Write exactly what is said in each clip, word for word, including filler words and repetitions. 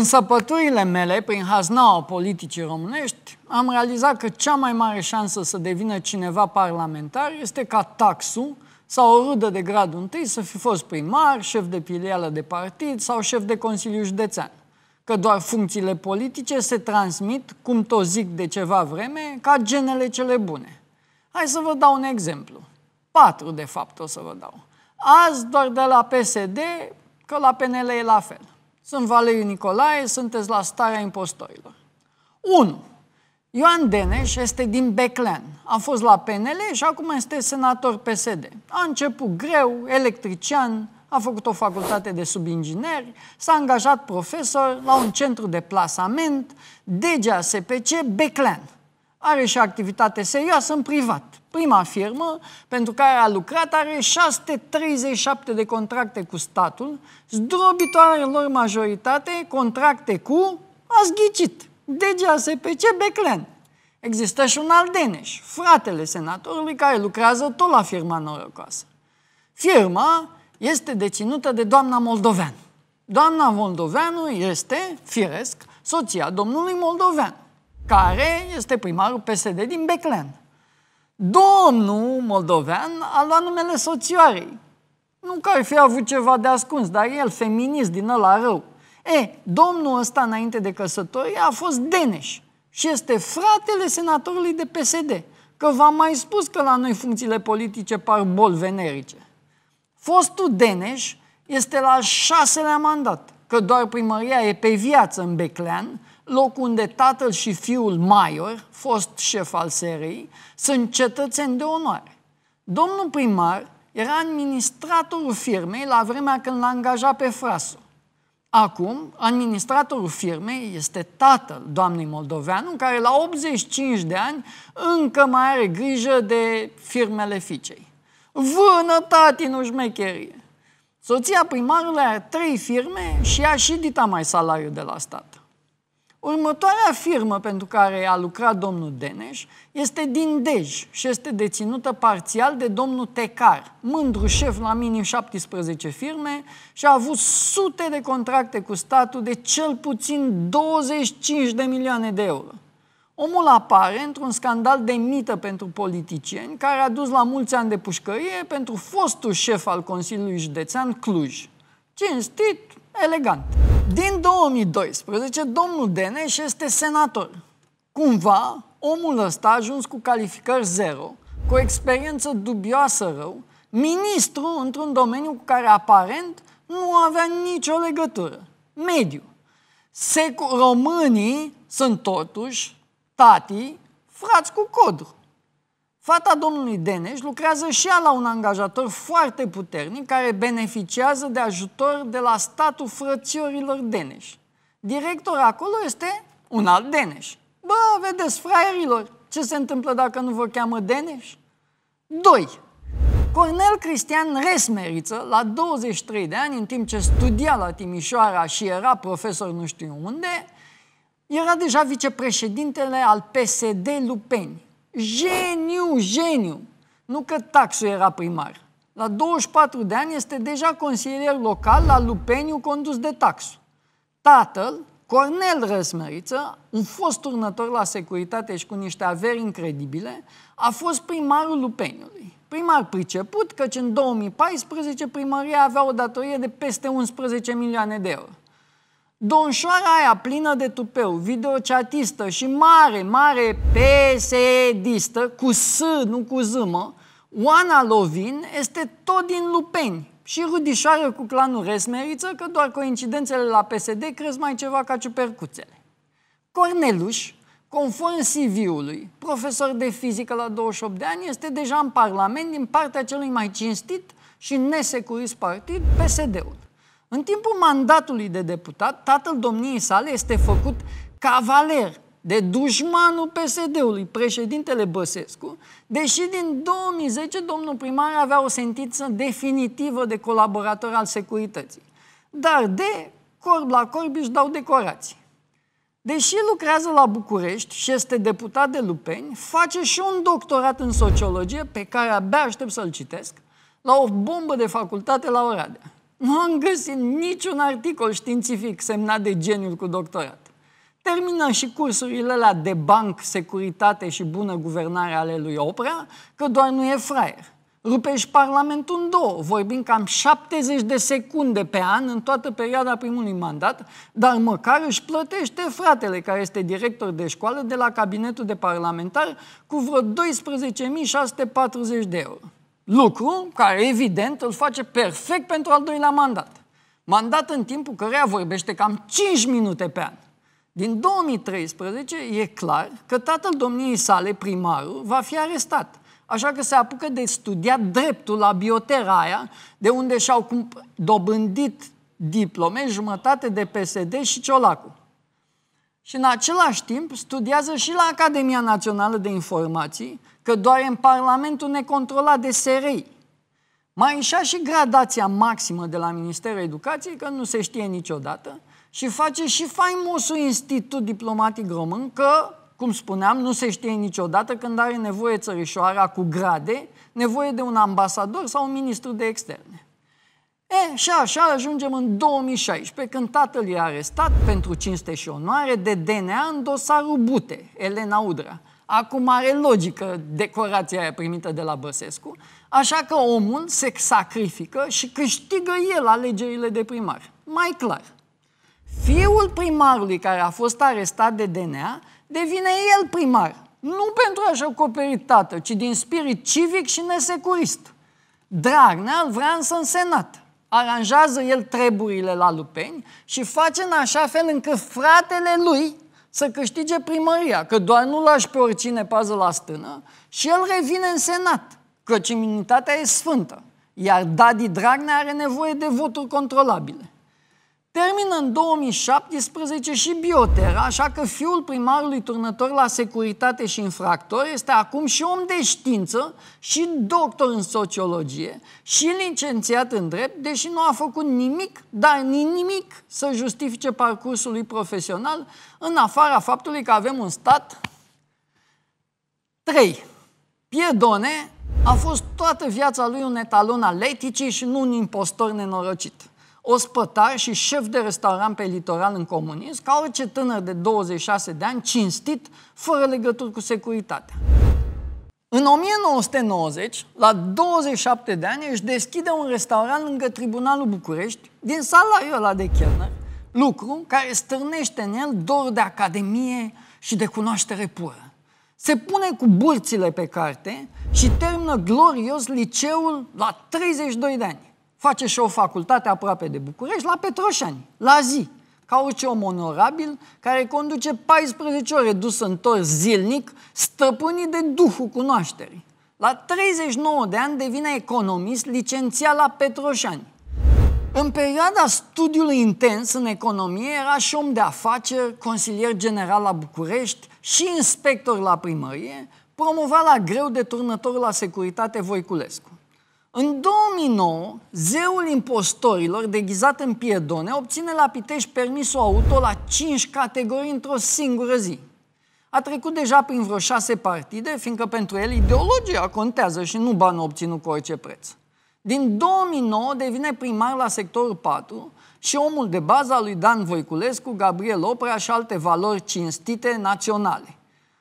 În săpăturile mele, prin haznaua politicii românești, am realizat că cea mai mare șansă să devină cineva parlamentar este ca taxul sau o rudă de gradul întâi să fi fost primar, șef de filială de partid sau șef de consiliu județean. Că doar funcțiile politice se transmit, cum tot zic de ceva vreme, ca genele cele bune. Hai să vă dau un exemplu. Patru, de fapt, o să vă dau. Azi doar de la P S D, că la P N L e la fel. Sunt Valeriu Nicolae, sunteți la starea impostorilor. unu. Ioan Deneș este din Beclean. A fost la P N L și acum este senator P S D. A început greu, electrician, a făcut o facultate de subingineri, s-a angajat profesor la un centru de plasament, D G S P C Beclean. Are și activitate serioasă în privat. Prima firmă pentru care a lucrat are șase sute treizeci și șapte de contracte cu statul, zdrobitoare în lor majoritate, contracte cu, ați ghicit, D G S P C Beclean. Există și un alt Deneș, fratele senatorului, care lucrează tot la firma norocoasă. Firma este deținută de doamna Moldoveanu. Doamna Moldoveanu este, firesc, soția domnului Moldoveanu, care este primarul P S D din Beclean. Domnul Moldovean a luat numele soțioarei. Nu că ar fi avut ceva de ascuns, dar el, feminist din ăla rău. E, domnul ăsta, înainte de căsătorie, a fost Deneș și este fratele senatorului de P S D, că v-am mai spus că la noi funcțiile politice par boli venerice. Fostul Deneș este la al șaselea mandat, că doar primăria e pe viață în Beclean, loc unde tatăl și fiul Maior, fost șef al S R I, sunt cetățeni de onoare. Domnul primar era administratorul firmei la vremea când l-a angajat pe frasul. Acum, administratorul firmei este tatăl doamnei Moldoveanu, care la optzeci și cinci de ani încă mai are grijă de firmele fiicei. Vână, tati, nu șmecherie! Soția primarului are trei firme și ea și dita mai salariu de la stat. Următoarea firmă pentru care a lucrat domnul Deneș este din Dej și este deținută parțial de domnul Tecar, mândru șef la minim șaptesprezece firme și a avut sute de contracte cu statul de cel puțin douăzeci și cinci de milioane de euro. Omul apare într-un scandal de mită pentru politicieni care a dus la mulți ani de pușcărie pentru fostul șef al Consiliului Județean Cluj. Cinstit, elegant. Din două mii doisprezece, domnul Deneș este senator. Cumva, omul ăsta a ajuns cu calificări zero, cu o experiență dubioasă rău, ministru într-un domeniu cu care aparent nu avea nicio legătură. Mediu. Secu- Românii sunt totuși, tati, frați cu codru. Fata domnului Deneș lucrează și ea la un angajator foarte puternic care beneficiază de ajutor de la statul frățiorilor Deneș. Director acolo este un alt Deneș. Bă, vedeți, fraierilor, ce se întâmplă dacă nu vă cheamă Deneș? doi. Cornel Cristian Resmeriță, la douăzeci și trei de ani, în timp ce studia la Timișoara și era profesor nu știu unde, era deja vicepreședintele al P S D Lupeni. Geniu, geniu! Nu că taxul era primar. La douăzeci și patru de ani este deja consilier local la Lupeniu condus de taxul. Tatăl, Cornel Răsmeriță, un fost turnător la securitate și cu niște averi incredibile, a fost primarul Lupeniului. Primar priceput, căci în două mii paisprezece primăria avea o datorie de peste unsprezece milioane de euro. Domnșoara aia plină de tupeu, videochatistă și mare, mare P S D-istă, cu S, nu cu Z, mă, Oana Lovin este tot din Lupeni și rudișoară cu clanul Resmeriță, că doar coincidențele la P S D cresc mai ceva ca ciupercuțele. Corneluș, conform C V-ului, profesor de fizică la douăzeci și opt de ani, este deja în parlament din partea celui mai cinstit și nesecurist partid, P S D-ul. În timpul mandatului de deputat, tatăl domniei sale este făcut cavaler de dușmanul P S D-ului, președintele Băsescu, deși din două mii zece domnul primar avea o sentință definitivă de colaborator al securității. Dar de corb la corb își dau decorații. Deși lucrează la București și este deputat de Lupeni, face și un doctorat în sociologie pe care abia aștept să-l citesc la o bombă de facultate la Oradea. Nu am găsit niciun articol științific semnat de geniul cu doctorat. Termină și cursurile alea de banc, securitate și bună guvernare ale lui Oprea, că doar nu e fraier. Rupești Parlamentul în două, vorbim cam șaptezeci de secunde pe an în toată perioada primului mandat, dar măcar își plătește fratele care este director de școală de la cabinetul de parlamentar cu vreo douăsprezece mii șase sute patruzeci de euro. Lucru care, evident, îl face perfect pentru al doilea mandat. Mandat în timpul căreia vorbește cam cinci minute pe an. Din două mii treisprezece e clar că tatăl domniei sale, primarul, va fi arestat. Așa că se apucă de studiat dreptul la biotera aia, de unde și-au dobândit diplome jumătate de P S D și Ciolacu. Și în același timp studiază și la Academia Națională de Informații, că doar în Parlamentul necontrolat de S R I. Mai ieșea și gradația maximă de la Ministerul Educației, că nu se știe niciodată, și face și faimosul Institut Diplomatic Român, că, cum spuneam, nu se știe niciodată când are nevoie țărișoara cu grade, nevoie de un ambasador sau un ministru de externe. E, și așa ajungem în două mii șaisprezece, când tatăl e arestat pentru cinste și onoare de D N A în dosarul Bute, Elena Udrea. Acum are logică decorația aia primită de la Băsescu, așa că omul se sacrifică și câștigă el alegerile de primar. Mai clar, fiul primarului care a fost arestat de D N A devine el primar, nu pentru a-și acoperi tată, ci din spirit civic și nesecurist. Dragnea îl vrea însă în Senat. Aranjează el treburile la Lupeni și face în așa fel încât fratele lui să câștige primăria, că doar nu lași pe oricine pază la stână, și el revine în Senat, căci imunitatea e sfântă, iar Dadi Dragnea are nevoie de voturi controlabile. Termină în două mii șaptesprezece și biotera, așa că fiul primarului turnător la securitate și infractor este acum și om de știință, și doctor în sociologie, și licențiat în drept, deși nu a făcut nimic, dar nimic să justifice parcursul lui profesional, în afara faptului că avem un stat. trei. Piedone a fost toată viața lui un etalon al eticii și nu un impostor nenorocit. Ospătar și șef de restaurant pe litoral în comunism, ca orice tânăr de douăzeci și șase de ani, cinstit, fără legături cu securitatea. În o mie nouă sute nouăzeci, la douăzeci și șapte de ani, își deschide un restaurant lângă Tribunalul București, din salariul ăla de chelner, lucru care stârnește în el dorul de academie și de cunoaștere pură. Se pune cu burțile pe carte și termină glorios liceul la treizeci și doi de ani. Face și o facultate aproape de București, la Petroșani, la zi, ca orice om onorabil care conduce paisprezece ore dus-întors zilnic, stăpânit de duhul cunoașterii. La treizeci și nouă de ani devine economist, licențiat la Petroșani. În perioada studiului intens în economie era și om de afaceri, consilier general la București și inspector la primărie, promovat la greu de turnător la securitate Voiculescu. În două mii nouă, zeul impostorilor, deghizat în Piedone, obține la Pitești permisul auto la cinci categorii într-o singură zi. A trecut deja prin vreo șase partide, fiindcă pentru el ideologia contează și nu bani obținut cu orice preț. Din două mii nouă devine primar la sectorul patru și omul de bază al lui Dan Voiculescu, Gabriel Oprea și alte valori cinstite naționale.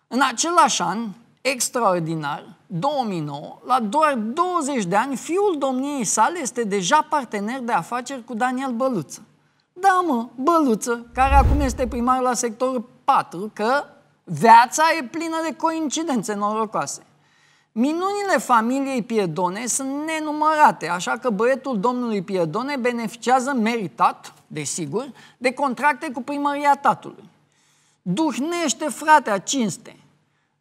În același an, extraordinar, două mii nouă, la doar douăzeci de ani, fiul domniei sale este deja partener de afaceri cu Daniel Băluță. Da, mă, Băluță, care acum este primar la sectorul patru, că viața e plină de coincidențe norocoase. Minunile familiei Piedone sunt nenumărate, așa că băietul domnului Piedone beneficiază meritat, desigur, de contracte cu primăria tatălui. Duhnește, frate, a cinste.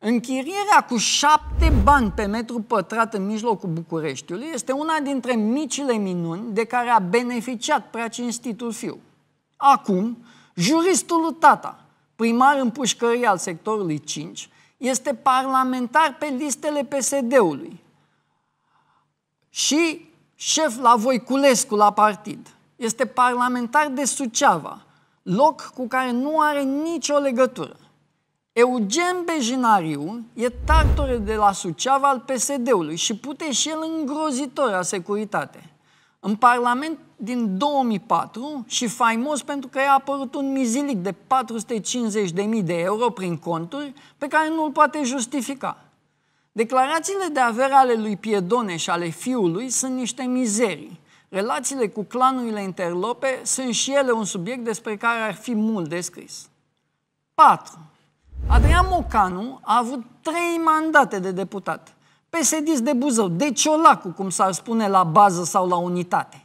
Închirierea cu șapte bani pe metru pătrat în mijlocul Bucureștiului este una dintre micile minuni de care a beneficiat prea cinstitul fiu. Acum, juristul lui tata, primar în pușcărie al sectorului cinci, este parlamentar pe listele P S D-ului și șef la Voiculescu la partid. Este parlamentar de Suceava, loc cu care nu are nicio legătură. Eugen Bejinariu e tartore de la Suceava al P S D-ului și pute și el îngrozitor la securitate. în Parlament din două mii patru și faimos pentru că i-a apărut un mizilic de patru sute cincizeci de mii de euro prin conturi pe care nu îl poate justifica. Declarațiile de avere ale lui Piedone și ale fiului sunt niște mizerii. Relațiile cu clanurile interlope sunt și ele un subiect despre care ar fi mult de scris. patru. Adrian Mocanu a avut trei mandate de deputat. P S D-ist de Buzău, de Ciolacu, cum s-ar spune la bază sau la unitate.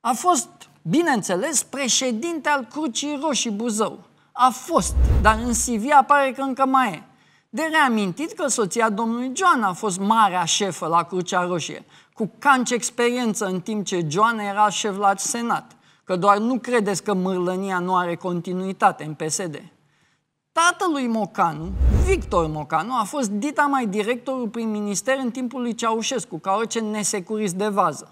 A fost, bineînțeles, președinte al Crucii Roșii Buzău. A fost, dar în C V apare că încă mai e. De reamintit că soția domnului Joana a fost marea șefă la Crucea Roșie, cu canci experiență în timp ce Joana era șef la Senat, că doar nu credeți că mârlănia nu are continuitate în P S D. Tatălui Mocanu, Victor Mocanu, a fost dita mai directorul prin minister în timpul lui Ceaușescu, ca orice nesecurist de vază.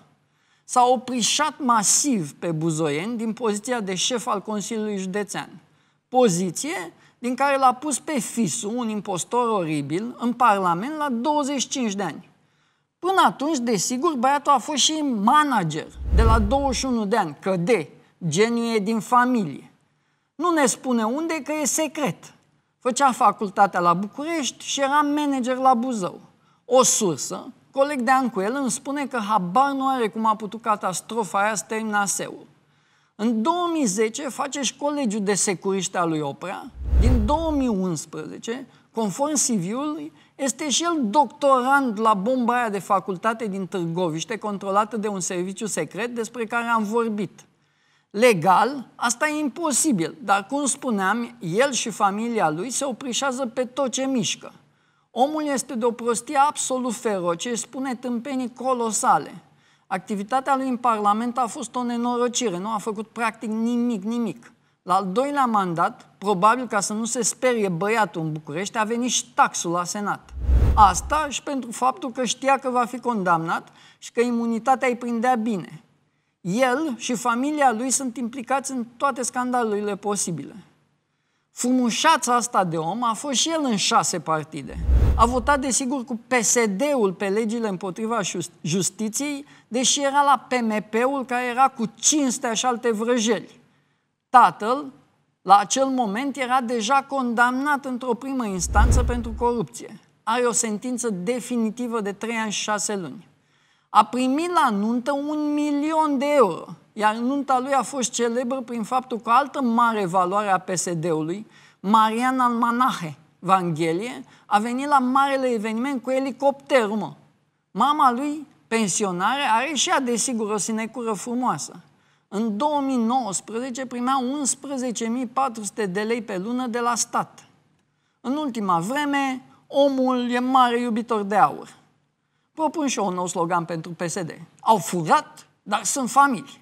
S-a oprișat masiv pe buzoieni din poziția de șef al Consiliului Județean. Poziție din care l-a pus pe Fisu, un impostor oribil, în Parlament la douăzeci și cinci de ani. Până atunci, desigur, băiatul a fost și manager de la douăzeci și unu de ani, că de, genie din familie. Nu ne spune unde, că e secret. Făcea facultatea la București și era manager la Buzău. O sursă, coleg de an cu el, îmi spune că habar nu are cum a putut catastrofa aia să termine aseul. În două mii zece face și colegiul de securiști al lui Oprea. Din două mii unsprezece, conform C V-ului, este și el doctorand la bomba aia de facultate din Târgoviște, controlată de un serviciu secret despre care am vorbit. Legal, asta e imposibil, dar, cum spuneam, el și familia lui se oprișează pe tot ce mișcă. Omul este de o prostie absolut feroce, își spune tâmpenii colosale. Activitatea lui în Parlament a fost o nenorocire, nu a făcut practic nimic, nimic. La al doilea mandat, probabil ca să nu se sperie băiatul în București, a venit și taxul la Senat. Asta și pentru faptul că știa că va fi condamnat și că imunitatea îi prindea bine. El și familia lui sunt implicați în toate scandalurile posibile. Frumușața asta de om a fost și el în șase partide. A votat, desigur, cu P S D-ul pe legile împotriva justiției, deși era la P M P-ul care era cu cinstea și alte vrăjeli. Tatăl, la acel moment, era deja condamnat într-o primă instanță pentru corupție. Are o sentință definitivă de trei ani și șase luni. A primit la nuntă un milion de euro, iar nunta lui a fost celebră prin faptul că o altă mare valoare a P S D-ului, Mariana Almanahe, Vanghelie, a venit la marele eveniment cu elicopterul, mă. Mama lui, pensionare, are și ea, desigur, o sinecură frumoasă. În două mii nouăsprezece primea unsprezece mii patru sute de lei pe lună de la stat. În ultima vreme, omul e mare iubitor de aur. Propun și eu un nou slogan pentru P S D. Au furat, dar sunt familie.